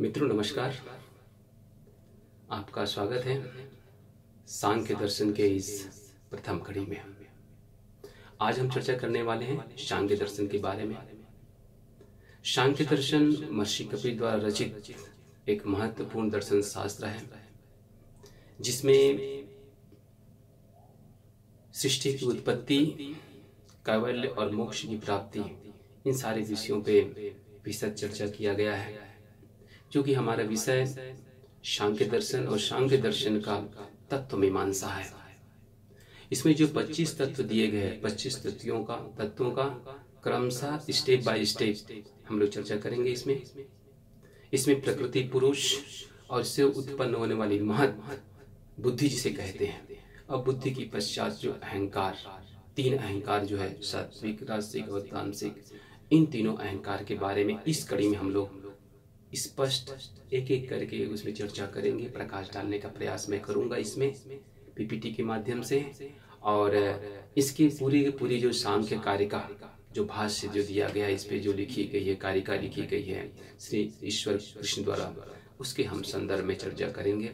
मित्रों नमस्कार, आपका स्वागत है सांख्य दर्शन के इस प्रथम कड़ी में। आज हम चर्चा करने वाले हैं सांख्य दर्शन के बारे में। सांख्य दर्शन महर्षि कपिल द्वारा रचित एक महत्वपूर्ण दर्शन शास्त्र है, जिसमें सृष्टि की उत्पत्ति, कैवल्य और मोक्ष की प्राप्ति, इन सारे विषयों पे विशद चर्चा किया गया है। क्योंकि हमारा विषय सांख्य दर्शन और सांख्य दर्शन का तत्व मीमांसा है। इसमें जो 25 तत्व दिए गए हैं, 25 तत्वों का क्रमशः स्टेप बाय स्टेप हम लोग चर्चा करेंगे। इसमें प्रकृति, पुरुष और इससे उत्पन्न होने वाली महत बुद्धि जिसे कहते हैं, और बुद्धि की पश्चात जो अहंकार, तीन अहंकार जो है सात्विक, राजसिक और तामसिक, इन तीनों अहंकार के बारे में इस कड़ी में हम लोग स्पष्ट एक एक करके उसमें चर्चा करेंगे। प्रकाश डालने का प्रयास मैं करूंगा इसमें पीपीटी के माध्यम से, और इसकी पूरी जो सांख्य कारिका जो भाष्य जो दिया गया, इस पे जो लिखी गई है, कारिका लिखी गई है श्री ईश्वर कृष्ण द्वारा, उसके हम संदर्भ में चर्चा करेंगे।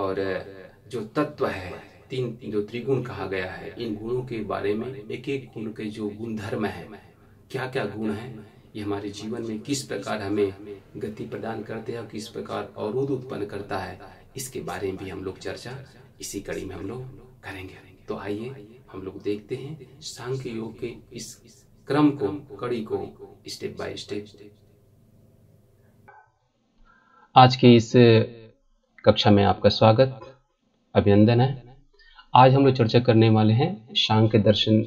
और जो तत्व है, तीन जो त्रिगुण कहा गया है, इन गुणों के बारे में, एक एक गुण के जो गुणधर्म है, क्या क्या गुण है, ये हमारे जीवन में किस प्रकार हमें गति प्रदान करते हैं और किस प्रकार अवरोध उत्पन्न करता है, इसके बारे में भी हम लोग चर्चा इसी कड़ी में हम लोग करेंगे। तो आइए हम लोग देखते हैं सांख्य योग के इस क्रम को, कड़ी को, स्टेप बाय स्टेप। आज की इस कक्षा में आपका स्वागत, अभिनंदन है। आज हम लोग चर्चा करने वाले हैं सांख्य दर्शन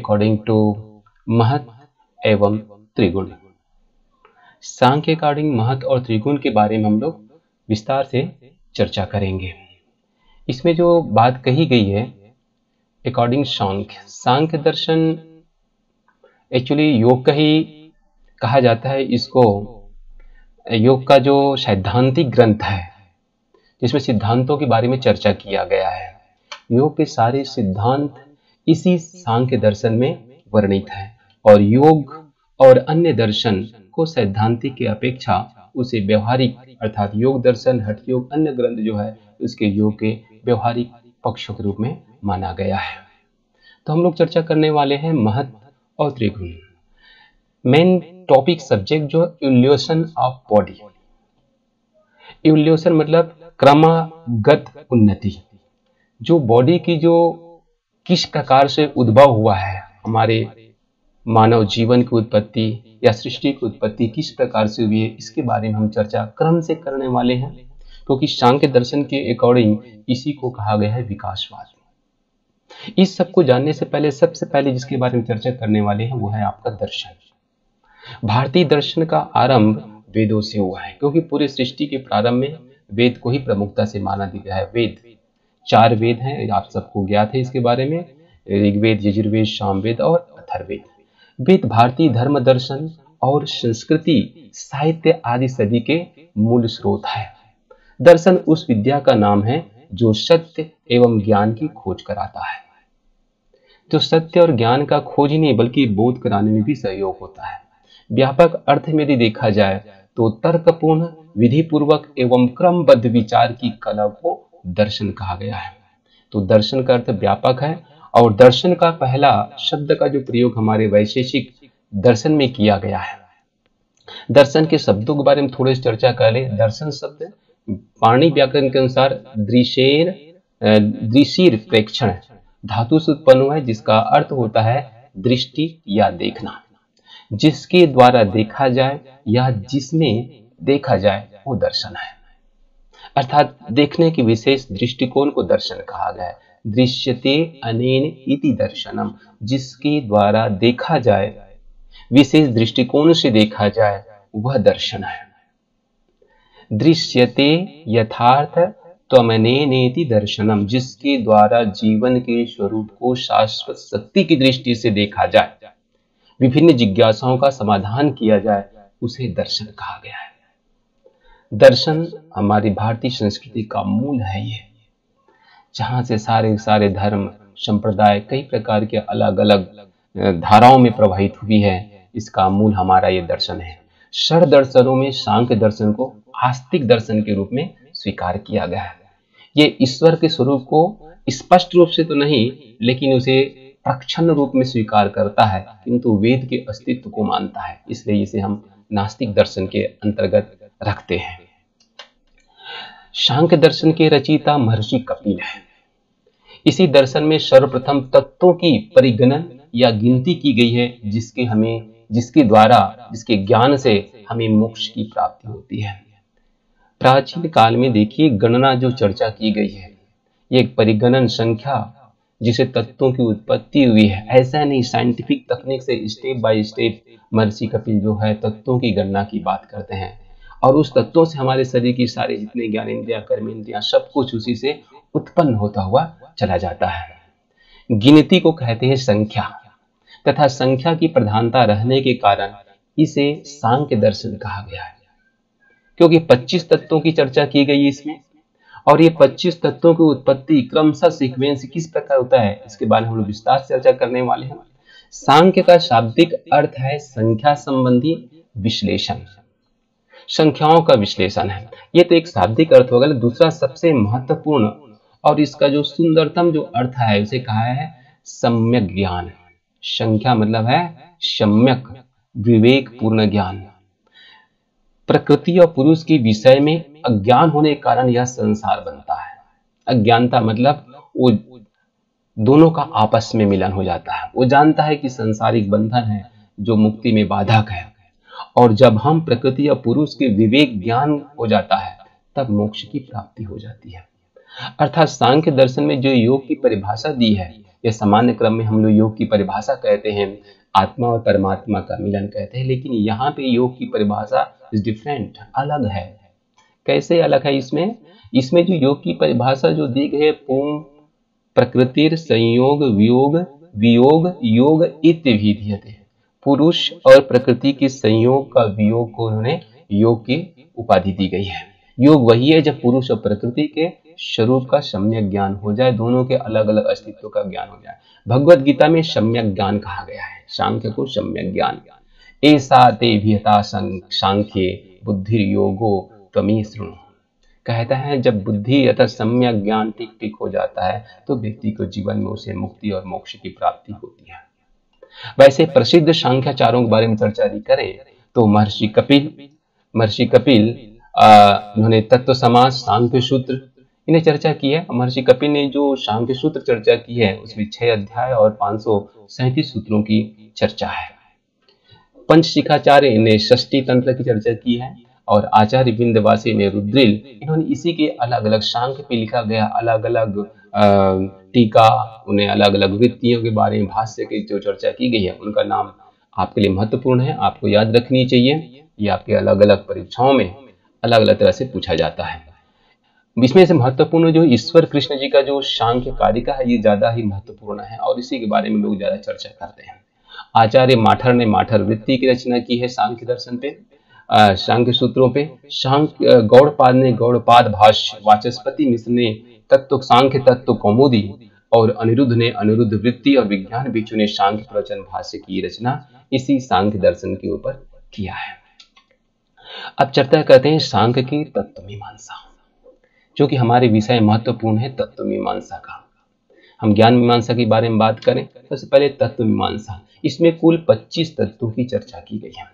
अकॉर्डिंग टू महत एवं त्रिगुण। सांख्य के अकॉर्डिंग महत और त्रिगुण के बारे में हम लोग विस्तार से चर्चा करेंगे। इसमें जो बात कही गई है अकॉर्डिंग सांख्य दर्शन, एक्चुअली योग का ही कहा जाता है इसको। योग का जो सैद्धांतिक ग्रंथ है, जिसमें सिद्धांतों के बारे में चर्चा किया गया है, योग के सारे सिद्धांत इसी सांख्य दर्शन में वर्णित है। और योग और अन्य दर्शन को सैद्धांतिक के अपेक्षा उसे व्यवहारिक, अर्थात योग दर्शन, हठ योग, अन्य ग्रंथ जो है उसके योग के व्यवहारिक पक्षों के रूप में माना गया है। तो हम लोग चर्चा करने वाले हैं महत और त्रिगुण। मेन टॉपिक सब्जेक्ट जो इवोल्यूशन ऑफ बॉडी, इवोल्यूशन मतलब क्रमागत उन्नति, जो बॉडी की जो किस प्रकार से उद्भव हुआ है, हमारे मानव जीवन की उत्पत्ति या सृष्टि की उत्पत्ति किस प्रकार से हुई है, इसके बारे में हम चर्चा क्रम से करने वाले हैं। क्योंकि सांख्य दर्शन के अकॉर्डिंग इसी को कहा गया है विकासवाद। इस सब को जानने से पहले सबसे पहले जिसके बारे में चर्चा करने वाले हैं वो है आपका दर्शन। भारतीय दर्शन का आरंभ वेदों से हुआ है, क्योंकि पूरे सृष्टि के प्रारंभ में वेद को ही प्रमुखता से माना गया है। वेद 4 वेद हैं, आप सबको ज्ञात है इसके बारे में, ऋग्वेद, यजुर्वेद, सामवेद और अथर्ववेद। वेद भारतीय धर्म, दर्शन और संस्कृति, साहित्य आदि सभी के मूल स्रोत है। दर्शन उस विद्या का नाम है जो सत्य एवं ज्ञान की खोज कराता है। जो सत्य और ज्ञान का खोज ही नहीं बल्कि बोध कराने में भी सहयोग होता है। व्यापक अर्थ में यदि देखा जाए तो तर्कपूर्ण, विधिपूर्वक एवं क्रमबद्ध विचार की कला को दर्शन कहा गया है। तो दर्शन का अर्थ व्यापक है। और दर्शन का पहला शब्द का जो प्रयोग हमारे वैशेषिक दर्शन में किया गया है, दर्शन के शब्दों के बारे में थोड़ी चर्चा कर ले। दर्शन शब्द पाणि व्याकरण के अनुसार दृशिर प्रेक्षण धातु से उत्पन्न हुआ है, जिसका अर्थ होता है दृष्टि या देखना। जिसके द्वारा देखा जाए या जिसमें देखा जाए वो दर्शन है, अर्थात देखने की विशेष दृष्टिकोण को दर्शन कहा गया है। दृश्यते अनेन इति दर्शनम, जिसके द्वारा देखा जाए, विशेष दृष्टिकोण से देखा जाए, वह दर्शन है। दृश्यते यथार्थ त्वमनेनेति दर्शनम, जिसके द्वारा जीवन के स्वरूप को शाश्वत शक्ति की दृष्टि से देखा जाए, विभिन्न जिज्ञासाओं का समाधान किया जाए, उसे दर्शन कहा गया है। दर्शन हमारी भारतीय संस्कृति का मूल है, ये जहाँ से सारे धर्म, संप्रदाय, कई प्रकार के अलग अलग धाराओं में प्रवाहित हुई है। इसका मूल हमारा ये दर्शन है। षड दर्शनों में सांख्य दर्शन को आस्तिक दर्शन के रूप में स्वीकार किया गया है। ये ईश्वर के स्वरूप को स्पष्ट रूप से तो नहीं लेकिन उसे प्रक्षण रूप में स्वीकार करता है, किंतु वेद के अस्तित्व को मानता है, इसलिए इसे हम नास्तिक दर्शन के अंतर्गत रखते हैं। सांख्य दर्शन के रचयिता महर्षि कपिल है। इसी दर्शन में सर्वप्रथम तत्वों की परिगणन या गिनती की गई है जिसके ज्ञान से हमें मोक्ष की प्राप्ति होती है। प्राचीन काल में देखिए गणना जो चर्चा की गई है, ये एक परिगणन संख्या जिसे तत्वों की उत्पत्ति हुई है। ऐसा नहीं, साइंटिफिक तकनीक से स्टेप बाय स्टेप महर्षि कपिल जो है तत्वों की गणना की बात करते हैं और उस तत्वों से हमारे शरीर की सारे जितने ज्ञानेंद्रियां, कर्मेंद्रियां, सब कुछ उसी से उत्पन्न होता हुआ चला जाता है। गिनती को कहते हैं संख्या तथा संख्या की प्रधानता रहने के कारण इसे सांख्य दर्शन कहा गया है, क्योंकि 25 तत्वों की चर्चा की गई है इसमें। और ये 25 तत्वों की उत्पत्ति क्रमशः सीक्वेंस किस प्रकार होता है, इसके बारे में हम लोग विस्तार से चर्चा करने वाले हैं। सांख्य का शाब्दिक अर्थ है संख्या संबंधी विश्लेषण, संख्याओं का विश्लेषण है। ये तो एक शाब्दिक अर्थ होगा। दूसरा सबसे महत्वपूर्ण और इसका जो सुंदरतम जो अर्थ है उसे कहा है सम्यक ज्ञान। संख्या मतलब है सम्यक विवेक पूर्ण ज्ञान। प्रकृति और पुरुष के विषय में अज्ञान होने के कारण यह संसार बनता है। अज्ञानता मतलब वो दोनों का आपस में मिलन हो जाता है। वो जानता है कि सांसारिक बंधन है जो मुक्ति में बाधक है, और जब हम प्रकृति और पुरुष के विवेक ज्ञान हो जाता है तब मोक्ष की प्राप्ति हो जाती है। अर्थात सांख्य दर्शन में जो योग की परिभाषा दी है, यह सामान्य क्रम में हम लोग योग की परिभाषा कहते हैं, आत्मा और परमात्मा का मिलन कहते हैं, लेकिन यहाँ पे योग की परिभाषा इज डिफरेंट, अलग है। कैसे अलग है? इसमें जो योग की परिभाषा जो दी गई है, पूर्ण प्रकृतिर संयोग वियोग वियोग योग इत्यभि ध्रियते, पुरुष और प्रकृति के संयोग का वियोग को उन्होंने योग की उपाधि दी गई है। योग वही है जब पुरुष और प्रकृति के स्वरूप का सम्यक ज्ञान हो जाए, दोनों के अलग अलग अस्तित्व का ज्ञान हो जाए। भगवत गीता में सम्यक ज्ञान कहा गया है, सांख्य को सम्यक ज्ञान। ऐसा ते भीता सांख्ये बुद्धि योगो त्वमेव शृणु कहता है, जब बुद्धि अर्थात सम्यक ज्ञान ठीक ठीक हो जाता है तो व्यक्ति को जीवन में उसे मुक्ति और मोक्ष की प्राप्ति होती है। वैसे प्रसिद्ध सांख्याचार्यों के बारे में चर्चा यदि करें तो महर्षि कपिल उन्होंने तत्व समास, सांख्य सूत्र, इन्हें चर्चा की है। महर्षि कपिल ने जो सांख्य सूत्र चर्चा की है उसमें 6 अध्याय और 537 सूत्रों की चर्चा है। पंच शिखाचार्य ने 6 तंत्र की चर्चा की है और आचार्य बिंदवासी ने रुद्रिल, इन्होंने इसी के अलग अलग सांख्य पे लिखा गया अलग अलग टीका, उन्हें अलग अलग वृत्तियों के बारे में भाष्य की जो चर्चा की गई है, उनका नाम आपके लिए महत्वपूर्ण है, आपको याद रखनी चाहिए। ये आपके अलग अलग परीक्षाओं में अलग अलग तरह से पूछा जाता है। इसमें से महत्वपूर्ण जो ईश्वर कृष्ण जी का जो सांख्य कारिका है, ये ज्यादा ही महत्वपूर्ण है और इसी के बारे में लोग ज्यादा चर्चा करते हैं। आचार्य माठर ने माठर वृत्ति की रचना की है सांख्य दर्शन पे, सांख्य सूत्रों पे। गौड़पाद ने गौड़पाद भाष्य, वाचस्पति मिश्र ने तत्व सांख्य तत्व कौमुदी, और अनिरुद्ध ने अनिरुद्ध वृत्ति, और विज्ञान भिक्षु ने सांख्य प्रवचन भाष्य की रचना इसी सांख्य दर्शन के ऊपर किया है। अब चर्चा करते हैं सांख्य की तत्व मीमांसा, जो कि हमारे विषय महत्वपूर्ण है। तत्व मीमांसा का हम ज्ञान मीमांसा के बारे में बात करें, सबसे पहले तत्व मीमांसा। इसमें कुल 25 तत्वों की चर्चा की गई है।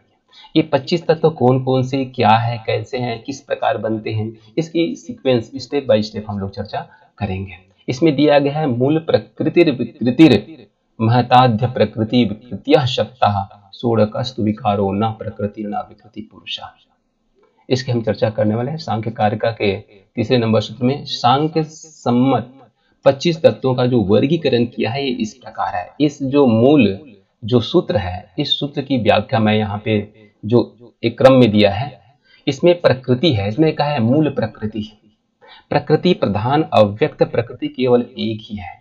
ये 25 तत्व कौन कौन से, क्या है, कैसे हैं, किस प्रकार बनते हैं, इसकी सीक्वेंस स्टेप बाय स्टेप हम लोग चर्चा करेंगे। इसमें दिया गया है मूल प्रकृतिर विकृतिर महताध्य प्रकृति विकृतिया शब्दः षोडशस्तु विकारो न प्रकृति न विकृति पुरुषा। इसकी हम चर्चा करने वाले हैं। सांख्य कारिका के 3 नंबर सूत्र में सांख्य सम्मत 25 तत्वों का जो वर्गीकरण किया है ये इस प्रकार है। इस जो मूल जो सूत्र है, इस सूत्र की व्याख्या मैं यहाँ पे जो एक क्रम में दिया है। इसमें प्रकृति है, इसमें कहा है मूल प्रकृति। प्रकृति प्रधान अव्यक्त प्रकृति केवल एक ही है,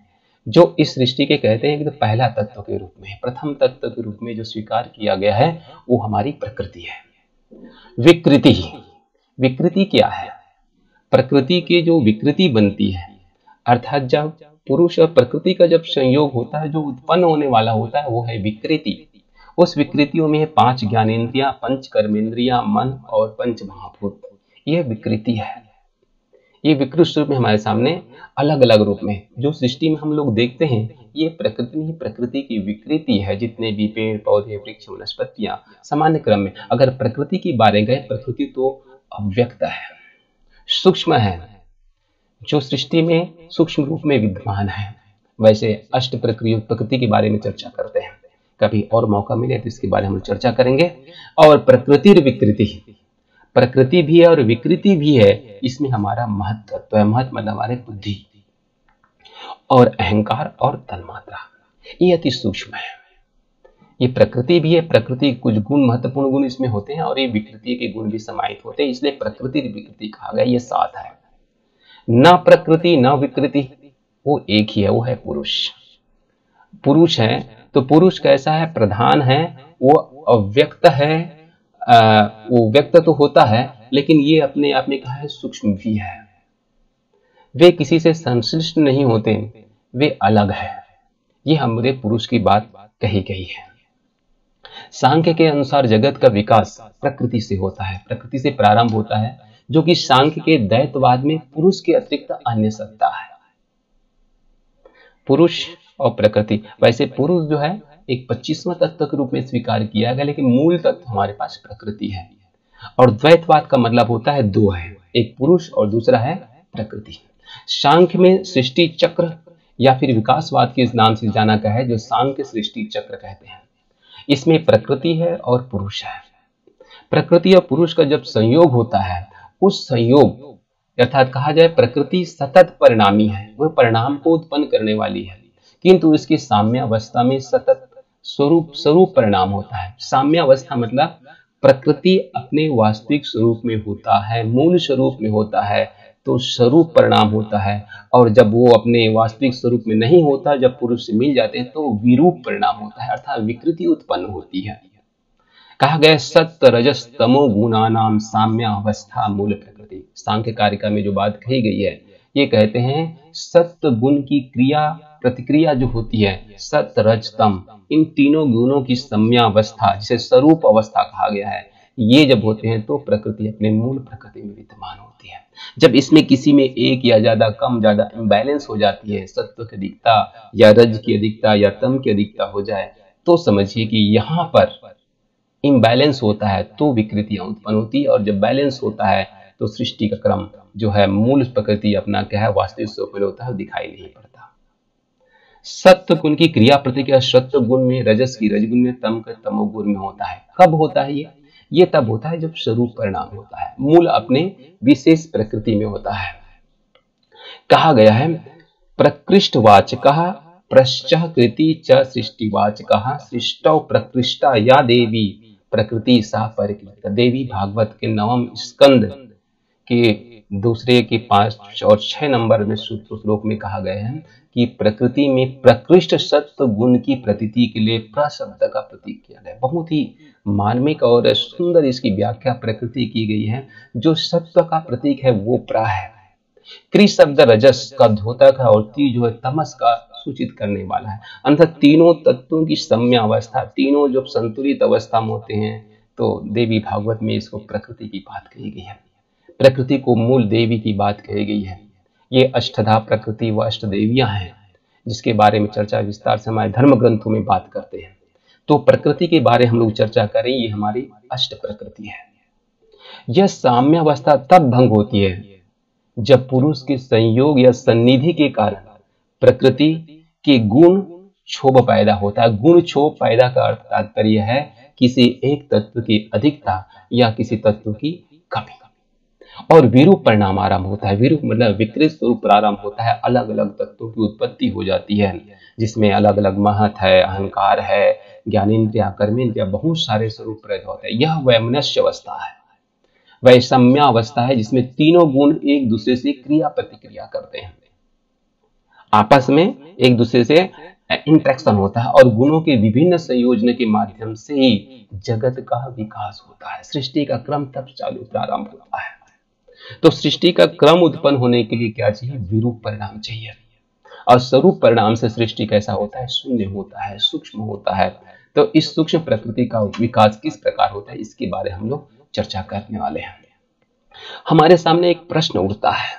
जो इस सृष्टि के कहते हैं कि तो पहला तत्व के रूप में, प्रथम तत्व के रूप में जो स्वीकार किया गया है वो हमारी प्रकृति है। विकृति, विकृति क्या है? प्रकृति की जो विकृति बनती है, अर्थात जब पुरुष और प्रकृति का जब संयोग होता है, जो उत्पन्न होने वाला होता है वो है विकृति। उस विकृतियों में 5 ज्ञानेंद्रियां, 5 कर्मेंद्रियां, मन और 5 महाभूत, यह विकृति है। ये विकृत स्वरूप में हमारे सामने अलग अलग रूप में जो सृष्टि में हम लोग देखते हैं, ये प्रकृति की विकृति है। जितने भी पेड़ पौधे वृक्ष वनस्पतियां सामान्य क्रम में, अगर प्रकृति की बारे गए, प्रकृति तो अव्यक्त है, सूक्ष्म है, जो सृष्टि में सूक्ष्म रूप में विद्यमान है। वैसे अष्ट प्रकृति के बारे में चर्चा करते हैं, कभी और मौका मिले तो इसके बारे में हम चर्चा करेंगे। और प्रकृति विकृति, प्रकृति भी है और विकृति भी है, इसमें हमारा महत्त्व है। महत्व मतलब हमारे बुद्धि और अहंकार और तन्मात्रा, ये अति सूक्ष्म है। ये प्रकृति भी है, प्रकृति कुछ गुण महत्वपूर्ण गुण इसमें होते हैं और ये विकृति के गुण भी समाहित होते हैं, इसलिए प्रकृति विकृति कहा गया। ये साथ है, न प्रकृति न विकृति, वो एक ही है, वो है पुरुष। पुरुष है तो पुरुष कैसा है? प्रधान है, वो अव्यक्त है, वो व्यक्त तो होता है लेकिन ये अपने आप में कहा है सूक्ष्म भी है। वे किसी से संश्लिष्ट नहीं होते, वे अलग है। ये हमारे पुरुष की बात कही गई है। सांख्य के अनुसार जगत का विकास प्रकृति से होता है, प्रकृति से प्रारंभ होता है, जो कि सांख्य के द्वैतवाद में पुरुष के अतिरिक्त अन्य सत्ता है। पुरुष और प्रकृति, वैसे पुरुष जो है एक 25वां तत्व के रूप में स्वीकार किया गया, लेकिन मूल तत्व हमारे पास प्रकृति है। और द्वैतवाद का मतलब होता है दो है, एक पुरुष और दूसरा है प्रकृति। सांख्य में सृष्टि चक्र या फिर विकासवाद के इस नाम से जाना गया है, जो सांख्य सृष्टि चक्र कहते हैं। इसमें प्रकृति है और पुरुष है। प्रकृति और पुरुष का जब संयोग होता है, उस संयोग अर्थात कहा जाए प्रकृति सतत परिणामी है, वह परिणाम को उत्पन्न करने वाली है, किंतु इसकी साम्यावस्था में सतत स्वरूप परिणाम होता है। साम्यावस्था मतलब प्रकृति अपने वास्तविक स्वरूप में होता है, मूल स्वरूप में होता है तो स्वरूप परिणाम होता है, और जब वो अपने वास्तविक स्वरूप में नहीं होता, जब पुरुष से मिल जाते हैं तो विरूप परिणाम होता है, अर्थात विकृति उत्पन्न होती है। कहा गया सत्व रजस तमो गुणानाम साम्यावस्था मूल प्रकृति। सांख्य कारिका में जो बात कही गई है, ये कहते हैं सत्व गुण की क्रिया प्रतिक्रिया जो होती है, सत रजतम, इन तीनों गुणों की सम्यावस्था जिसे स्वरूप अवस्था कहा गया है, ये जब होते हैं तो प्रकृति अपने मूल प्रकृति में विद्यमान होती है। जब इसमें किसी में एक या ज्यादा कम ज्यादा इम्बैलेंस हो जाती है, सत्व की अधिकता या रज की अधिकता या तम की अधिकता हो जाए, तो समझिए कि यहाँ पर इम्बैलेंस होता है तो विकृतियां उत्पन्न होती है। और जब बैलेंस होता है तो सृष्टि का क्रम जो है मूल प्रकृति अपना क्या है वास्तविक स्वरूप में होता है, दिखाई नहीं पड़ता। सत्व गुण की क्रिया प्रतिक्रिया सत्व गुण में, रजस की रजगुण में, तम का तमोगुण में होता है। कब होता है ये तब होता है जब स्वरूप परिणाम होता है, मूल अपने विशेष प्रकृति में होता है। कहा गया है प्रकृष्ट वाचकः प्रश्चकृति च सृष्टिवाचकः सृष्टौ प्रकृष्टा या देवी प्रकृति सा परकृत। देवी भागवत के 9वें स्कंद के दूसरे के 5 और 6 नंबर में श्लोक में कहा गया है कि प्रकृति में प्रकृष्ट सत्व गुण की प्रतीति के लिए प्रशब्द का प्रतीक किया गया। बहुत ही मार्मिक और सुंदर इसकी व्याख्या प्रकृति की गई है। जो सत्व का प्रतीक है वो प्रा है, क्री शब्द रजस का द्योतक है और ती जो है तमस का सूचित करने वाला है। अर्थात तीनों तत्वों की सम्यावस्था, तीनों जब संतुलित अवस्था में होते हैं तो देवी भागवत में इसको प्रकृति की बात कही गई है। प्रकृति को मूल देवी की बात कही गई है। ये अष्टधा प्रकृति व अष्ट देवियां हैं, जिसके बारे में चर्चा विस्तार से हमारे धर्म ग्रंथों में बात करते हैं। तो प्रकृति के बारे हम लोग चर्चा करें, ये हमारी अष्ट प्रकृति है। यह साम्यावस्था तब भंग होती है जब पुरुष के संयोग या सन्निधि के कारण प्रकृति के गुण क्षोभ पैदा होता है। गुण क्षोभ पैदा का तात्पर्य है किसी एक तत्व की अधिकता या किसी तत्व की कमी। और विरूप परिणाम आरंभ होता है। विरूप मतलब विकृत स्वरूप प्रारंभ होता है, अलग अलग तत्वों की उत्पत्ति हो जाती है, जिसमें अलग अलग महत है, अहंकार है, ज्ञानेन्द्रिया, कर्मेंद्रिया, बहुत सारे स्वरूप प्रकट होते हैं। यह वैमनस्य अवस्था है, वैषम्या अवस्था है, जिसमें तीनों गुण एक दूसरे से क्रिया प्रतिक्रिया करते हैं, आपस में एक दूसरे से इंटरेक्शन होता है और गुणों के विभिन्न संयोजन के माध्यम से ही जगत का विकास होता है। सृष्टि का क्रम तब चालू प्रारंभ होता है। तो सृष्टि का क्रम उत्पन्न होने के लिए क्या चाहिए? विरूप परिणाम चाहिए। और स्वरूप परिणाम से सृष्टि कैसा होता है? शून्य होता है, सूक्ष्म होता है। तो इस सूक्ष्म प्रकृति का विकास किस प्रकार होता है, इसके बारे हम लोग चर्चा करने वाले हैं। हमारे सामने एक प्रश्न उठता है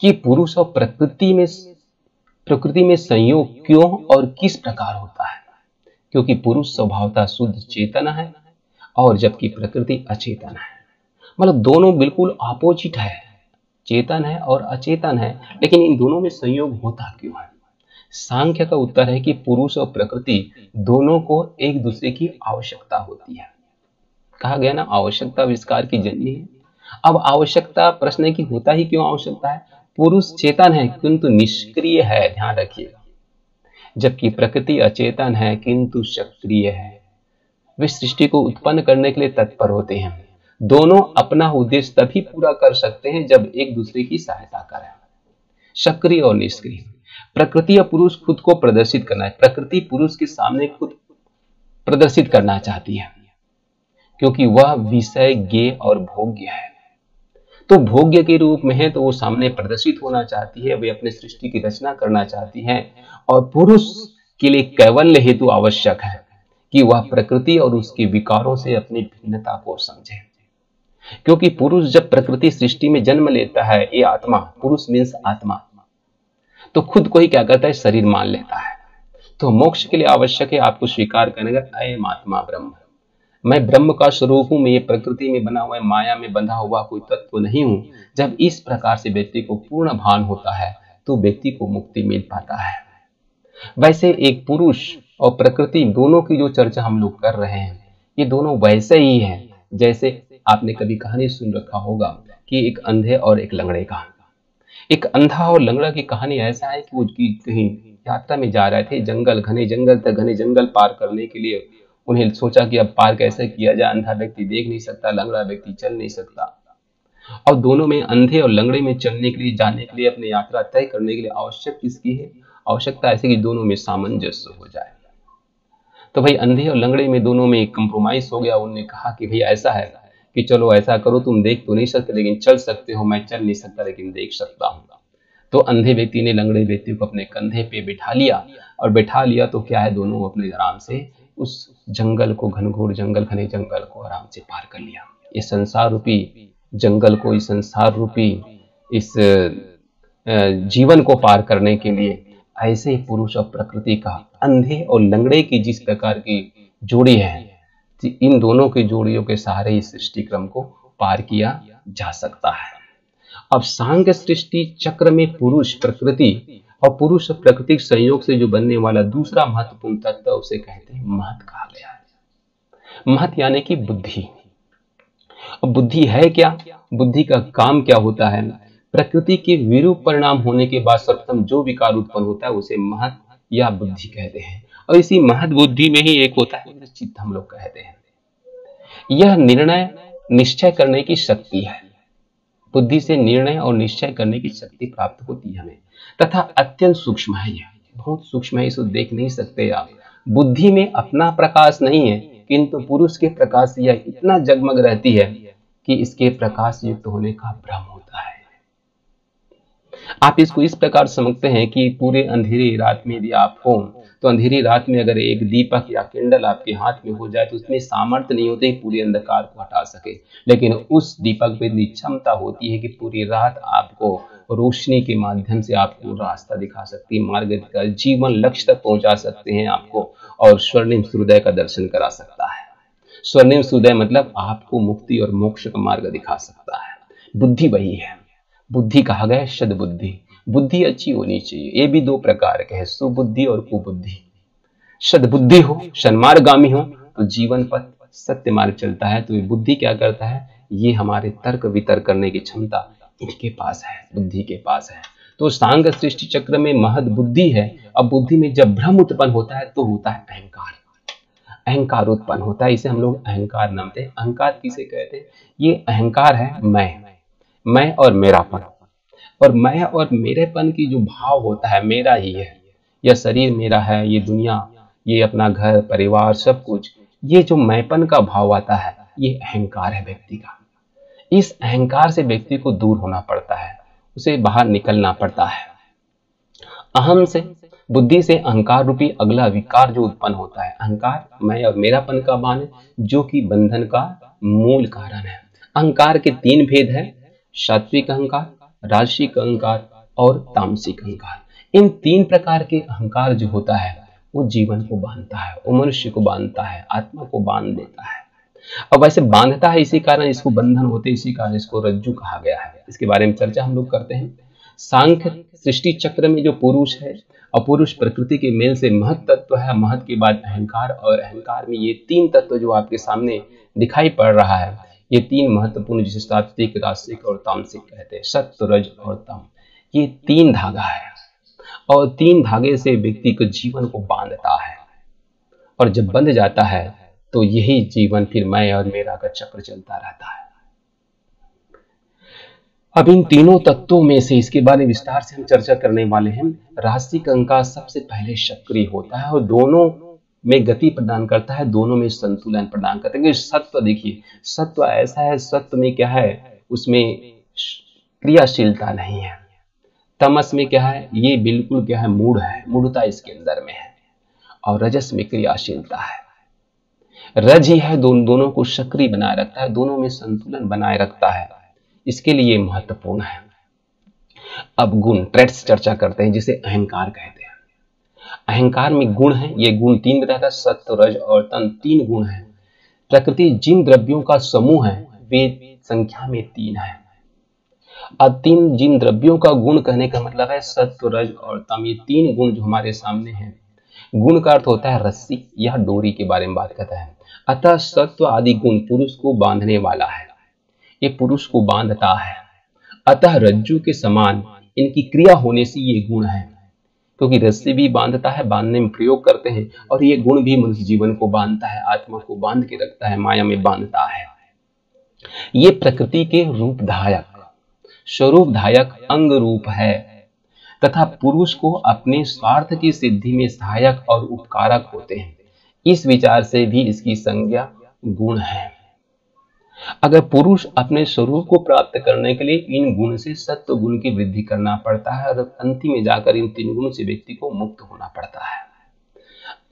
कि पुरुष और प्रकृति में संयोग क्यों और किस प्रकार होता है, क्योंकि पुरुष स्वभावतः शुद्ध चेतन है और जबकि प्रकृति अचेतन है। मतलब दोनों बिल्कुल अपोजिट है, चेतन है और अचेतन है, लेकिन इन दोनों में संयोग होता क्यों है? सांख्य का उत्तर है कि पुरुष और प्रकृति दोनों को एक दूसरे की आवश्यकता होती है। कहा गया ना, आवश्यकता आविष्कार की जननी है। अब आवश्यकता, प्रश्न है कि होता ही क्यों आवश्यकता है? पुरुष चेतन है किंतु निष्क्रिय है, ध्यान रखिएगा, जबकि प्रकृति अचेतन है किंतु सक्रिय है। वे सृष्टि को उत्पन्न करने के लिए तत्पर होते हैं। दोनों अपना उद्देश्य तभी पूरा कर सकते हैं जब एक दूसरे की सहायता करें। सक्रिय और निष्क्रिय, प्रकृति और पुरुष खुद को प्रदर्शित करना है, प्रकृति पुरुष के सामने खुद प्रदर्शित करना चाहती है, क्योंकि वह विषय ज्ञेय और भोग्य है। तो भोग्य के रूप में है तो वो सामने प्रदर्शित होना चाहती है, वे अपने सृष्टि की रचना करना चाहती है। और पुरुष के लिए कैवल्य हेतु आवश्यक है कि वह प्रकृति और उसके विकारों से अपनी भिन्नता को समझे, क्योंकि पुरुष जब प्रकृति सृष्टि में जन्म लेता है, ये आत्मा, पुरुष मीन्स आत्मा, तो खुद को ही क्या करता है, शरीर मान लेता है। तो मोक्ष के लिए आवश्यक है आपको स्वीकार करेगा, अयम आत्मा ब्रह्म, मैं ब्रह्म का स्वरूप हूं, मैं ये प्रकृति में बना हुआ, माया में बंधा हुआ कोई तत्व नहीं हूं। जब इस प्रकार से व्यक्ति को पूर्ण भान होता है तो व्यक्ति को मुक्ति मिल पाता है। वैसे एक पुरुष और प्रकृति दोनों की जो चर्चा हम लोग कर रहे हैं, ये दोनों वैसे ही है जैसे आपने कभी कहानी सुन रखा होगा कि एक अंधे और एक लंगड़े का। एक अंधा और लंगड़ा की कहानी ऐसा है कि वो कहीं यात्रा में जा रहे थे, जंगल, घने जंगल तक, घने जंगल पार करने के लिए उन्हें सोचा कि अब पार कैसे किया जाए। अंधा व्यक्ति देख नहीं सकता, लंगड़ा व्यक्ति चल नहीं सकता, और दोनों में, अंधे और लंगड़े में, चलने के लिए, जाने के लिए, अपनी यात्रा तय करने के लिए आवश्यक किसकी है? आवश्यकता ऐसे कि दोनों में सामंजस्य हो जाए। तो भाई अंधे और लंगड़े में दोनों में एक कॉम्प्रोमाइज हो गया। उन्होंने कहा कि भाई ऐसा है कि चलो ऐसा करो, तुम देख तो नहीं सकते लेकिन चल सकते हो, मैं चल नहीं सकता लेकिन देख सकता हूँ। तो अंधे व्यक्ति ने लंगड़े व्यक्ति को अपने कंधे पे बैठा लिया। तो क्या है, दोनों अपने आराम से उस जंगल को, घनघोर जंगल, घने जंगल को आराम से पार कर लिया। इस संसार रूपी जंगल को, इस संसार रूपी इस जीवन को पार करने के लिए ऐसे पुरुष और प्रकृति का, अंधे और लंगड़े की जिस प्रकार की जोड़ी है, इन दोनों की जोड़ियों के सहारे इस सृष्टि क्रम को पार किया जा सकता है। अब सांख्य सृष्टि चक्र में पुरुष प्रकृति और पुरुष प्रकृति संयोग से जो बनने वाला दूसरा महत्वपूर्ण तत्व, उसे कहते हैं महत, कहा गया है। महत यानी कि बुद्धि। अब बुद्धि है क्या, बुद्धि का काम क्या होता है? प्रकृति के विरूप परिणाम होने के बाद सर्वप्रथम जो विकार उत्पन्न होता है उसे महत या बुद्धि कहते हैं। और इसी महत बुद्धि में ही एक होता है चित्त, हम लोग कहते हैं। यह निर्णय निश्चय करने की शक्ति है। बुद्धि से निर्णय और निश्चय करने की शक्ति प्राप्त होती है हमें, तथा अत्यंत सूक्ष्म है। यह बहुत सूक्ष्म है, इसको देख नहीं सकते आप। बुद्धि में अपना प्रकाश नहीं है, किंतु पुरुष के प्रकाश से यह इतना जगमग रहती है कि इसके प्रकाश युक्त होने का भ्रम होता है। आप इसको इस प्रकार समझते हैं कि पूरे अंधेरी रात में यदि आप हो, तो अंधेरी रात में अगर एक दीपक या किंडल आपके हाथ में हो जाए तो उसमें सामर्थ्य नहीं होती पूरे अंधकार को हटा सके, लेकिन उस दीपक में इतनी क्षमता होती है कि पूरी रात आपको रोशनी के माध्यम से आपको रास्ता दिखा सकती है, मार्ग का, जीवन लक्ष्य तक पहुंचा सकते हैं आपको, और स्वर्णिम सूर्योदय का दर्शन करा सकता है। स्वर्णिम सूर्योदय मतलब आपको मुक्ति और मोक्ष का मार्ग दिखा सकता है। बुद्धि वही है, बुद्धि कहा गया है सद्बुद्धि। बुद्धि अच्छी होनी चाहिए। ये भी दो प्रकार के हैं, सुबुद्धि और कुबुद्धि। सद्बुद्धि हो, सन्मार्गामी हो, तो जीवन पथ सत्य मार्ग चलता है। तो ये बुद्धि क्या करता है, ये हमारे तर्क वितर्क करने की क्षमता इनके पास है, बुद्धि के पास है। तो सांख्य सृष्टि चक्र में महद बुद्धि है। अब बुद्धि में जब भ्रम उत्पन्न होता है तो होता है अहंकार, अहंकार उत्पन्न होता है, इसे हम लोग अहंकार नामते हैं। अहंकार किसे कहते हैं? ये अहंकार है मैं और मेरापन, और मैं और मेरेपन की जो भाव होता है, मेरा ही है, यह शरीर मेरा है, ये दुनिया, ये अपना घर परिवार सब कुछ, ये जो मैंपन का भाव आता है, ये अहंकार है व्यक्ति का। इस अहंकार से व्यक्ति को दूर होना पड़ता है, उसे बाहर निकलना पड़ता है। अहम से, बुद्धि से अहंकार रूपी अगला विकार जो उत्पन्न होता है, अहंकार मैं और मेरापन का भान है, जो कि बंधन का मूल कारण है। अहंकार के तीन भेद हैं, सात्विक अहंकार, राजसिक अहंकार और तामसिक अहंकार। इन तीन प्रकार के अहंकार जो होता है वो जीवन को बांधता है, वो मनुष्य को बांधता है, आत्मा को बांध देता है। अब ऐसे बांधता है, इसी कारण इसको बंधन होते, इसी कारण इसको रज्जु कहा गया है। इसके बारे में चर्चा हम लोग करते हैं। सांख्य सृष्टि चक्र में जो पुरुष है, अपुरुष प्रकृति के मेल से महत तत्व है, महत के बाद अहंकार, और अहंकार में ये तीन तत्व जो आपके सामने दिखाई पड़ रहा है, ये तीन महत्वपूर्ण जिसे सात्विक, राजसिक और तामसिक कहते हैं। सत्व, रज और तम, ये तीन धागा है और तीन धागे से व्यक्ति को जीवन को बांधता है, और जब बंध जाता है तो यही जीवन फिर मैं और मेरा का चक्र चलता रहता है। अब इन तीनों तत्वों में से इसके बारे में विस्तार से हम चर्चा करने वाले हैं। राजसिक अहंकार सबसे पहले सक्रिय होता है और दोनों में गति प्रदान करता है, दोनों में संतुलन प्रदान करता है। सत्व देखिए, सत्व ऐसा है, सत्व में क्या है, उसमें क्रियाशीलता नहीं है। तमस में क्या है, ये बिल्कुल क्या है, मूढ़ है, मूढ़ता इसके अंदर में है। और रजस में क्रियाशीलता है, रज ही है, दोनों को सक्रिय बनाए रखता है, दोनों में संतुलन बनाए रखता है, इसके लिए महत्वपूर्ण है। अब गुण ट्रेट्स चर्चा करते हैं जिसे अहंकार कहते हैं। अहंकार में गुण है, ये गुण तीन बताया था, सत्व, रज और तम, तीन गुण है। प्रकृति जिन द्रव्यों का समूह है वे संख्या में तीन है। तीन जिन द्रव्यों का गुण कहने का मतलब है सत्व, रज और तम, ये तीन गुण जो हमारे सामने हैं। गुण का अर्थ होता है रस्सी या डोरी के बारे में बात करता है। अतः सत्व आदि गुण पुरुष को बांधने वाला है, ये पुरुष को बांधता है। अतः रज्जू के समान इनकी क्रिया होने से ये गुण है, क्योंकि रस्सी भी बांधता है, बांधने में प्रयोग करते हैं, और ये गुण भी मनुष्य जीवन को बांधता है, आत्मा को बांध के रखता है, माया में बांधता है। ये प्रकृति के रूपधायक, स्वरूप धायक अंग रूप है, तथा पुरुष को अपने स्वार्थ की सिद्धि में सहायक और उपकारक होते हैं। इस विचार से भी इसकी संज्ञा गुण है। अगर पुरुष अपने स्वरूप को प्राप्त करने के लिए इन गुण से सत्व गुण की वृद्धि करना पड़ता है, और अंतिम में जाकर इन तीन गुणों से व्यक्ति को मुक्त होना पड़ता है।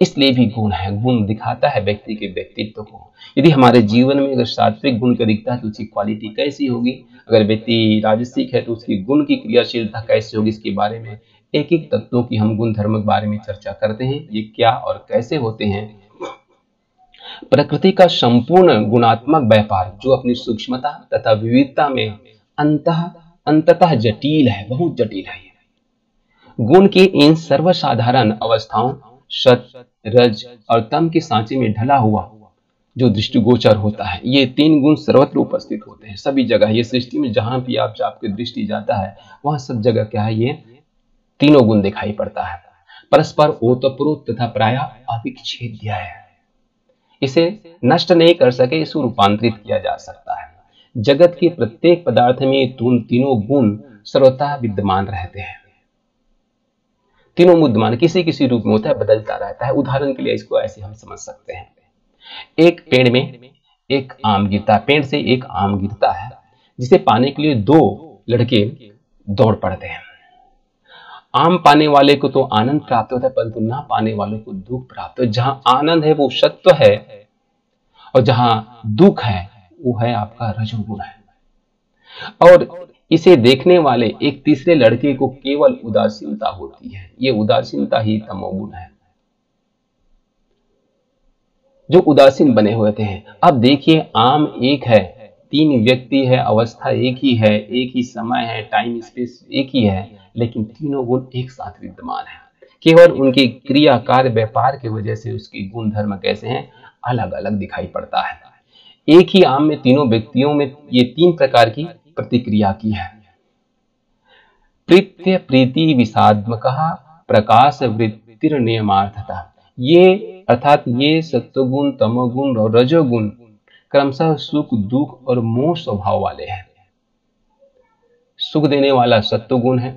इसलिए भी गुण है, गुण दिखाता है व्यक्ति के व्यक्तित्व को। यदि हमारे जीवन में अगर सात्विक गुण का दिखता है तो उसकी क्वालिटी कैसी होगी, अगर व्यक्ति राजसिक है तो उसकी गुण की क्रियाशीलता कैसी होगी। इसके बारे में एक एक तत्वों की हम गुण धर्म के बारे में चर्चा करते हैं, ये क्या और कैसे होते हैं। प्रकृति का संपूर्ण गुणात्मक व्यापार जो अपनी सूक्ष्मता तथा विविधता में अंततः जटिल है, बहुत जटिल है। गुण की इन सर्वसाधारण अवस्थाओं सत, रज और तम के सांचे में ढला हुआ जो दृष्टिगोचर होता है, ये तीन गुण सर्वत्र उपस्थित होते हैं, सभी जगह। ये सृष्टि में जहां भी आप आपके दृष्टि जाता है वहां सब जगह क्या है, ये तीनों गुण दिखाई पड़ता है। परस्पर ओतप्रोत तथा प्राय अविच्छेद्य है, इसे नष्ट नहीं कर सके, इसको रूपांतरित किया जा सकता है। जगत के प्रत्येक पदार्थ में ये तीनों गुण सर्वथा विद्यमान रहते हैं, तीनों विद्यमान किसी किसी रूप में होता है, बदलता रहता है। उदाहरण के लिए इसको ऐसे हम समझ सकते हैं, एक पेड़ में एक आम गिरता है, पेड़ से एक आम गिरता है, जिसे पाने के लिए दो लड़के दौड़ पड़ते हैं। आम पाने वाले को तो आनंद प्राप्त होता है, परंतु ना पाने वाले को दुख प्राप्त होता है। जहां आनंद है वो सत्व है, और जहां दुख है वो है आपका रजोगुण है। और इसे देखने वाले एक तीसरे लड़के को केवल उदासीनता होती है, ये उदासीनता ही तमोगुण है, जो उदासीन बने होते हैं। अब देखिए, आम एक है, तीन व्यक्ति है, अवस्था एक ही है, एक ही समय है, टाइम स्पेस एक ही है, लेकिन तीनों गुण एक साथ विद्यमान है, केवल उनकी क्रिया कार्य व्यापार की वजह से उसकी गुण धर्म कैसे हैं, अलग अलग दिखाई पड़ता है। एक ही आम में तीनों व्यक्तियों में ये तीन प्रकार की प्रतिक्रिया की है। प्रीत्य प्रीति विषादमक प्रकाश वृत्तिर नियमार्थता, ये अर्थात ये सत्वगुण, तमोगुण और रजोगुण क्रमशः सुख, दुख और मोह स्वभाव वाले हैं। सुख देने वाला सत्वगुण है,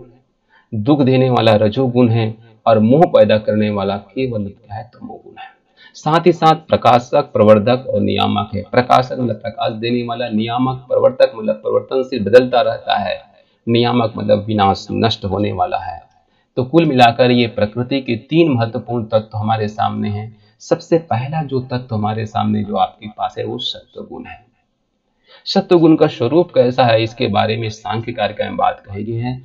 दुख देने वाला रजोगुण है, और मोह पैदा करने वाला केवल क्या है, तमोगुण है। साथ ही साथ प्रकाशक, प्रवर्धक और नियामक है। प्रकाशक मतलब प्रकाश देने वाला, नियामक प्रवर्तक मतलब परिवर्तनशील, बदलता रहता है, नियामक मतलब विनाश, नष्ट होने वाला है। तो कुल मिलाकर ये प्रकृति के तीन महत्वपूर्ण तत्व हमारे सामने हैं। सबसे पहला जो तत्व हमारे सामने जो आपके पास है वो सत्वगुण है। सत्वगुण का स्वरूप कैसा है, इसके बारे में सांख्य कारिका में बात कही गई है।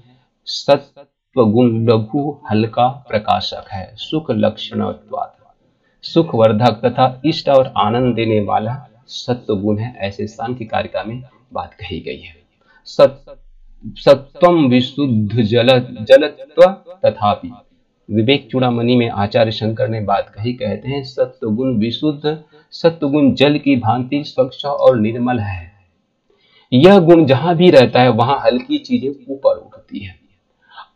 सत्वगुण लघु हल्का प्रकाशक है, सुख लक्षणत्वात् सुख वर्धक तथा इष्ट और आनंद देने वाला सत्वगुण है, ऐसे सांख्य कारिका में बात कही गई है। सत्वम विशुद्ध जलत्व तथापि, विवेक चूड़ामणि में आचार्य शंकर ने बात कही, कहते हैं सत्वगुण विशुद्ध, सत्वगुण जल की भांति स्वच्छ और निर्मल है। यह गुण जहां भी रहता है वहां हल्की चीजें ऊपर उठती है।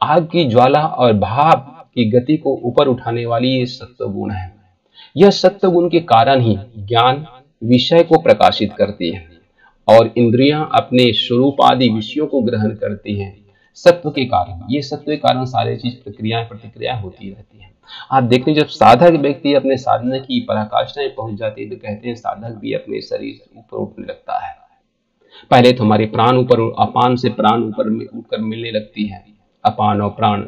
आग की ज्वाला और भाप की गति को ऊपर उठाने वाली ये सत्वगुण है। यह सत्वगुण के कारण ही ज्ञान विषय को प्रकाशित करती है और इंद्रियां अपने स्वरूप आदि विषयों को ग्रहण करती हैं। सत्व के कारण, ये सत्व के कारण सारे चीज प्रक्रियाएं प्रतिक्रिया होती रहती हैं। आप देखते हैं जब साधक व्यक्ति अपने साधना की पराकाष्ठा पहुंच जाती है तो कहते हैं साधक भी अपने शरीर से ऊपर उठने लगता है। पहले तो हमारे प्राण ऊपर, अपान से प्राण ऊपर उठकर मिलने लगती है, अपान और प्राण,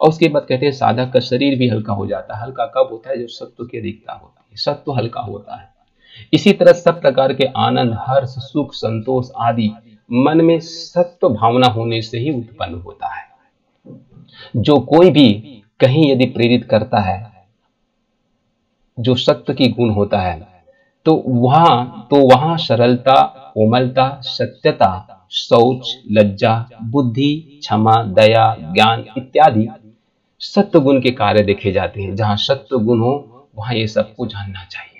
और उसके बाद कहते हैं साधक का शरीर भी हल्का हो जाता है। हल्का कब होता है? जब सत्व की अधिकता होता है, सत्व हल्का होता है। इसी तरह सब प्रकार के आनंद, हर्ष, सुख, संतोष आदि मन में सत्व भावना होने से ही उत्पन्न होता है। जो कोई भी कहीं यदि प्रेरित करता है, जो सत्व की गुण होता है, तो वहां सरलता, कोमलता, सत्यता, शौच, लज्जा, बुद्धि, क्षमा, दया, ज्ञान इत्यादि सत्व गुण के कार्य देखे जाते हैं। जहां सत्व गुण हो वहां ये सबको जानना चाहिए।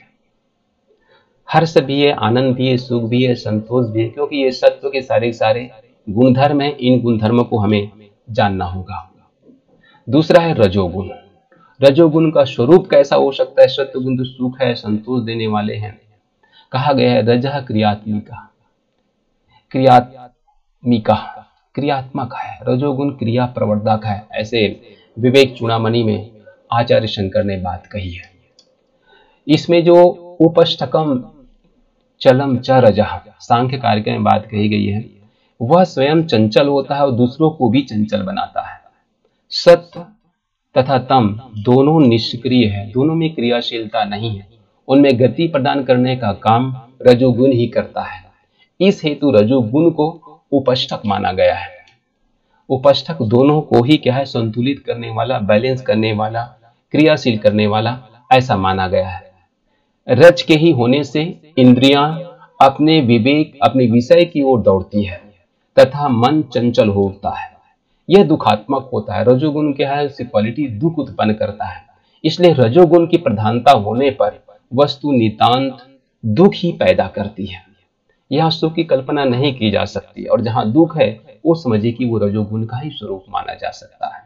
हर्ष भी है, आनंद भी है, सुख भी है, संतोष भी है, क्योंकि ये सत्व के सारे गुणधर्म हैं। इन गुणधर्मों को हमें जानना होगा। दूसरा है रजोगुण। रजोगुण का स्वरूप कैसा हो सकता है? सत्वगुण तो सुख है, संतोष देने वाले हैं। कहा गया है रजः क्रियात्मिका, क्रियात्मिका क्रियात्मक है, रजोगुण क्रिया प्रवर्धक है, ऐसे विवेक चूड़ामणि में आचार्य शंकर ने बात कही है। इसमें जो उपष्टकम चलम च रजः सांख्य कारिका में बात कही गई है, वह स्वयं चंचल होता है और दूसरों को भी चंचल बनाता है। सत्व तथा तम दोनों निष्क्रिय है, दोनों में क्रियाशीलता नहीं है, उनमें गति प्रदान करने का काम रजोगुण ही करता है। इस हेतु रजोगुण को उपष्टक माना गया है। उपष्टक दोनों को ही क्या है, संतुलित करने वाला, बैलेंस करने वाला, क्रियाशील करने वाला, ऐसा माना गया है। रज के ही होने से इंद्रियां अपने विवेक, अपने विषय की ओर दौड़ती है तथा मन चंचल होता है। यह दुखात्मक होता है। रजोगुण क्या है, उसकी क्वालिटी दुख उत्पन्न करता है। इसलिए रजोगुण की प्रधानता होने पर वस्तु नितांत दुख ही पैदा करती है। यहाँ सुख की कल्पना नहीं की जा सकती और जहाँ दुख है वो समझे कि वो रजोगुण का ही स्वरूप माना जा सकता है।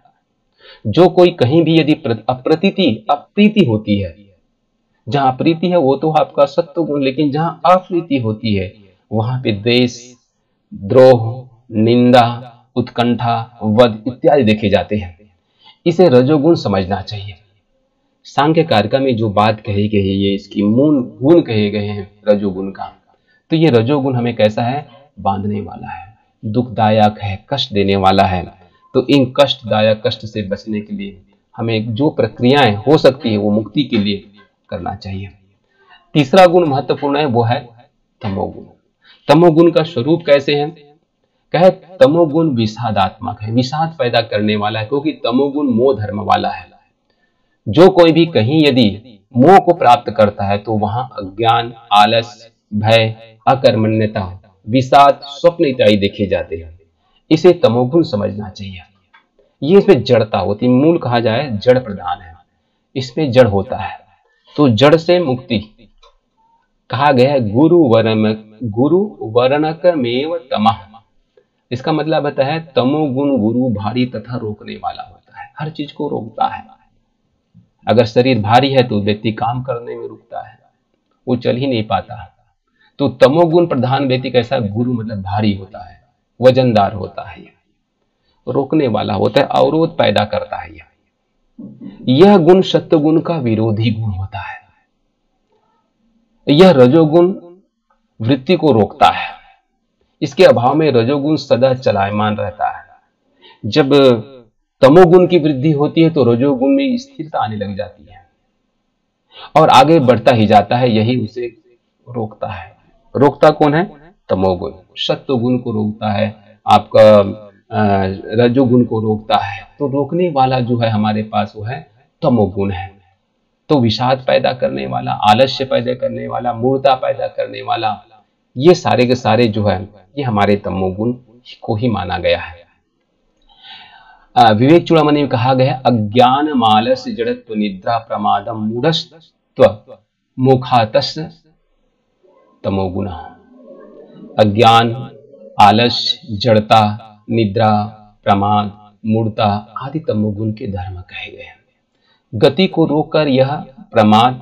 जो कोई कहीं भी यदि अप्रीति होती है, जहां प्रीति है वो तो आपका सत्व गुण, लेकिन जहां अप्रीति होती है वहां पे द्वेष, द्रोह, निंदा, उत्कंठा, वध इत्यादि देखे जाते हैं। इसे रजोगुण समझना चाहिए। सांख्य कारिका में जो बात कही गई है, ये इसकी मूल गुण कहे गए हैं रजोगुण का। तो ये रजोगुण हमें कैसा है, बांधने वाला है, दुखदायक है, कष्ट देने वाला है। तो इन कष्टदायक, कष्ट से बचने के लिए हमें जो प्रक्रियाएं हो सकती है वो मुक्ति के लिए करना चाहिए। तीसरा गुण महत्वपूर्ण है, वो है तमोगुण। तमोगुण का स्वरूप कैसे है? कहे तमोगुण विषादात्मक है, विषाद पैदा करने वाला है, क्योंकि तमोगुण मोह धर्म वाला है। जो कोई भी कहीं यदि मोह को प्राप्त करता है तो वहां अज्ञान, आलस, भय, अकर्मण्यता, विषाद, स्वप्न इत्यादि देखे जाते हैं। इसे तमोगुण समझना चाहिए। ये इसमें जड़ता होती है, मूल कहा जाए जड़ प्रधान है, इसमें जड़ होता है। तो जड़ से मुक्ति कहा गया है गुरु वरणक मेव तमः। इसका मतलब होता है तमोगुण गुरु भारी तथा रोकने वाला होता है, हर चीज को रोकता है। अगर शरीर भारी है तो व्यक्ति काम करने में रुकता है, वो चल ही नहीं पाता। तो तमोगुण प्रधान व्यक्ति कैसा, गुरु मतलब भारी होता है, वजनदार होता है, रोकने वाला होता है, अवरोध पैदा करता है। यह गुण सत्वगुण का विरोधी गुण होता है। यह रजोगुण वृत्ति को रोकता है। इसके अभाव में रजोगुण सदा चलायमान रहता है। जब तमोगुण की वृद्धि होती है तो रजोगुण में स्थिरता आने लग जाती है और आगे बढ़ता ही जाता है। यही उसे रोकता है। रोकता कौन है? तमोगुण। सतोगुण को रोकता है, आपका रजोगुण को रोकता है, तो रोकने वाला जो है हमारे पास वो है तमोगुण है। तो विषाद पैदा करने वाला, आलस्य पैदा करने वाला, मूर्ता पैदा करने वाला, ये सारे के सारे जो है ये हमारे तमोगुण को ही माना गया है। विवेक चूड़ामणि में कहा गया, अज्ञान मालस जड़त्व निद्रा प्रमादम मूढ़स्त्व मोखातस तमोगुण। अज्ञान, आलस्य, जड़ता, निद्रा, प्रमाद, मूर्ता आदि तमोगुण के धर्म कहे गए। गति को रोककर यह प्रमाद,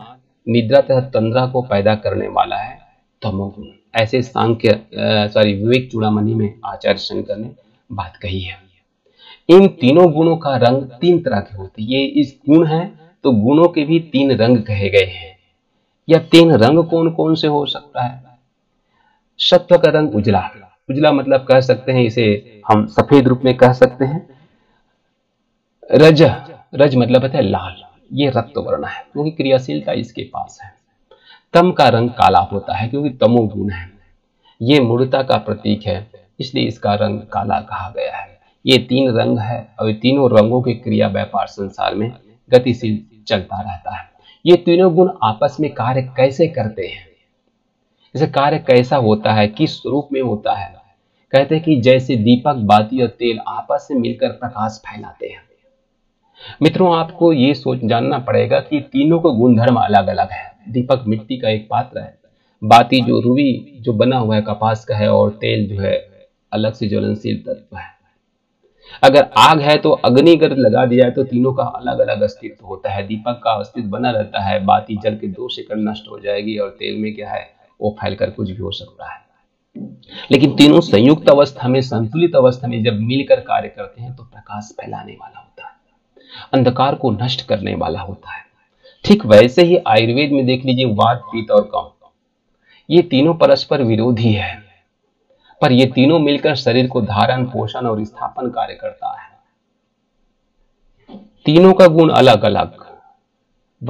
निद्रा तथा तंद्रा को पैदा करने वाला है तमोगुण। ऐसे विवेक चूड़ामणि में आचार्य शंकर ने बात कही है। इन तीनों गुणों का रंग तीन तरह के होते हैं। ये इस गुण है तो गुणों के भी तीन रंग कहे गए हैं। यह तीन रंग कौन कौन से हो सकता है? सत्व का रंग उजला, उजला मतलब कह सकते हैं इसे हम सफेद रूप में कह सकते हैं। रज, रज मतलब है लाल, ये रक्त वर्ण है क्योंकि क्रियाशीलता इसके पास है। तम का रंग काला होता है क्योंकि तमोगुण है, ये मूर्ता का प्रतीक है इसलिए इसका रंग काला कहा गया है। ये तीन रंग है और तीनों रंगों के क्रिया व्यापार संसार में गतिशील चलता रहता है। ये तीनों गुण आपस में कार्य कैसे करते हैं, जैसे कार्य कैसा होता है, किस रूप में होता है? कहते हैं कि जैसे दीपक, बाती और तेल आपस में मिलकर प्रकाश फैलाते हैं। मित्रों, आपको ये जानना पड़ेगा कि तीनों का गुणधर्म अलग अलग है। दीपक मिट्टी का एक पात्र है, बाती जो रूबी जो बना हुआ है कपास का है, और तेल जो है अलग से ज्वलनशील तत्व है। अगर आग है तो अग्नि अगर लगा दिया जाए तो तीनों का अलग अलग अस्तित्व होता है। दीपक का अस्तित्व बना रहता है, बाती जल के 2 सेकंड नष्ट हो जाएगी, और तेल में क्या है वो फैलकर कुछ भी हो सकता है। लेकिन तीनों संयुक्त अवस्था में, संतुलित अवस्था में जब मिलकर कार्य करते हैं तो प्रकाश फैलाने वाला होता है, अंधकार को नष्ट करने वाला होता है। ठीक वैसे ही आयुर्वेद में देख लीजिए, वात, पित्त और कफ ये तीनों परस्पर विरोधी है, पर ये तीनों मिलकर शरीर को धारण, पोषण और स्थापन कार्य करता है। तीनों का गुण अलग अलग,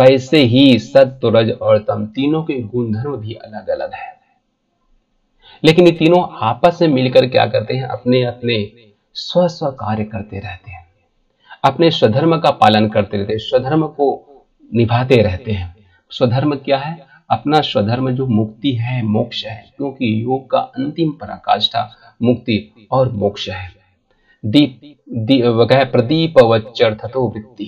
वैसे ही सत्व, रज और तम तीनों के गुणधर्म भी अलग अलग है, लेकिन ये तीनों आपस में मिलकर क्या करते हैं, अपने अपने स्व स्व कार्य करते रहते हैं, अपने स्वधर्म का पालन करते रहते हैं, स्वधर्म को निभाते रहते हैं। स्वधर्म क्या है? अपना स्वधर्म जो मुक्ति है, मोक्ष है, क्योंकि योग का अंतिम पराकाष्ठा मुक्ति और मोक्ष है। दीप प्रदीप वच्चर्थतो वृत्ति,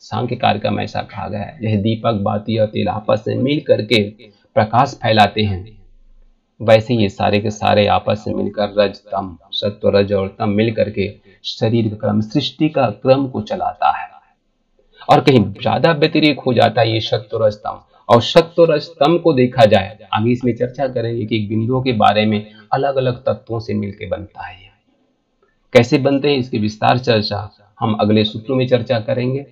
सांख्य कारिका में ऐसा कहा गया है। यह दीपक, बाती और तेल आपस में मिल करके प्रकाश फैलाते हैं, वैसे ये सारे के सारे आपस में मिलकर रज, तम, सत्व, रज और तम मिल करके शरीर का क्रम, सृष्टि का क्रम को चलाता है। और कहीं ज्यादा व्यतिरिक्त हो जाता है ये सत्व, रज, तम। और सत्व, रज, तम को देखा जाए, आगे इसमें चर्चा करेंगे कि बिंदुओं के बारे में अलग अलग तत्वों से मिलकर बनता है। कैसे बनते हैं इसकी विस्तार चर्चा हम अगले सूत्रों में चर्चा करेंगे।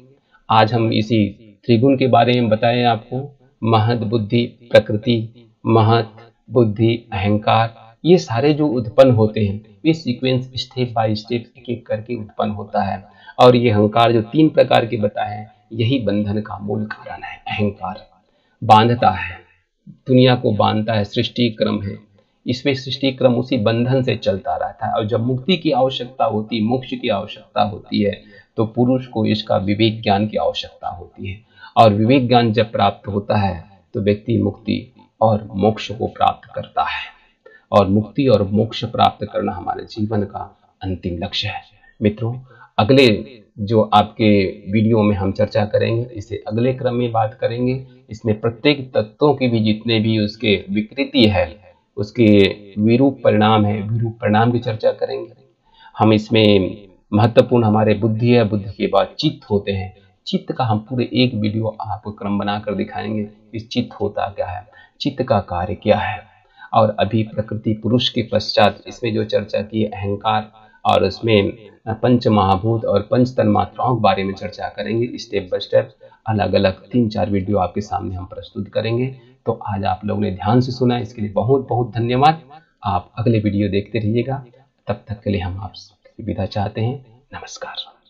आज हम इसी त्रिगुण के बारे में बताएं आपको। महत बुद्धि प्रकृति, महत बुद्धि अहंकार, ये सारे जो उत्पन्न होते हैं ये सीक्वेंस स्टेप बाय स्टेप एक एक करके उत्पन्न होता है। और ये अहंकार जो 3 प्रकार के बताए हैं, यही बंधन का मूल कारण है। अहंकार बांधता है, दुनिया को बांधता है, सृष्टि क्रम है, इसमें सृष्टि क्रम उसी बंधन से चलता रहता है। और जब मुक्ति की आवश्यकता होती, मोक्ष की आवश्यकता होती है, तो पुरुष को इसका विवेक ज्ञान की आवश्यकता होती है। और विवेक ज्ञान जब प्राप्त होता है तो व्यक्ति मुक्ति और मोक्ष को प्राप्त करता है। और मुक्ति और मोक्ष प्राप्त करना हमारे जीवन का अंतिम लक्ष्य है। मित्रों, अगले जो आपके वीडियो में हम चर्चा करेंगे, इसे अगले क्रम में बात करेंगे। इसमें प्रत्येक तत्वों की भी जितने भी उसके विकृति है, उसके विरूप परिणाम है, विरूप परिणाम की चर्चा करेंगे हम। इसमें महत्वपूर्ण हमारे बुद्धि है, बुद्धि के बाद चित्त होते हैं। चित्त का हम पूरे एक वीडियो आपको क्रम बनाकर दिखाएंगे कि चित्त होता क्या है, चित्त का कार्य क्या है। और अभी प्रकृति पुरुष के पश्चात इसमें जो चर्चा की अहंकार, और उसमें पंच महाभूत और पंच तन्मात्राओं के बारे में चर्चा करेंगे। स्टेप बाय स्टेप अलग अलग 3-4 वीडियो आपके सामने हम प्रस्तुत करेंगे। तो आज आप लोगों ने ध्यान से सुना, इसके लिए बहुत बहुत धन्यवाद। आप अगले वीडियो देखते रहिएगा, तब तक के लिए हम आपसे विदा चाहते हैं। नमस्कार।